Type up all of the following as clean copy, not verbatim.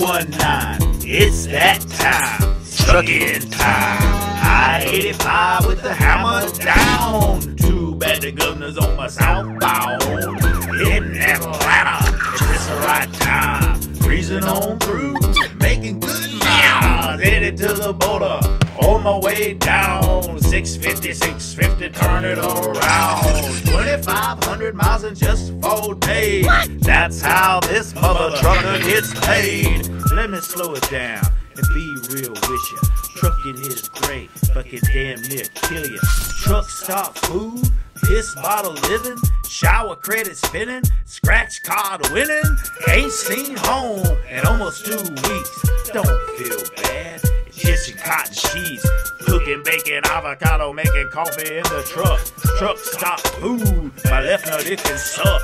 419, it's that time, truck in time. I-85 with the hammer down. Too bad the governor's on my southbound. Hitting that platter, it's the right time. Freezing on through, making good miles. Headed to the border, on my way down. 650, 650, turn it around. 2,500 miles in just 4 days. What? That's how this mother trucker gets paid. Let me slow it down and be real with you. Trucking is great, but it damn near kill you. Truck stop food, piss bottle living, shower credit spinning, scratch card winning. Ain't seen home in almost 2 weeks. Don't feel bad. Kissing cotton sheets, cooking, baking, avocado, making coffee in the truck. Truck stop food, my left nut it can suck.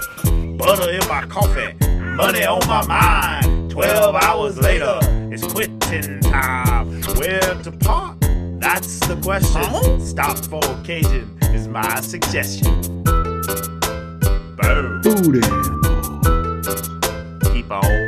Butter in my coffee, money on my mind. 12 hours later, it's quitting time. Where to park? That's the question. Stop for occasion is my suggestion. Boom. Keep on.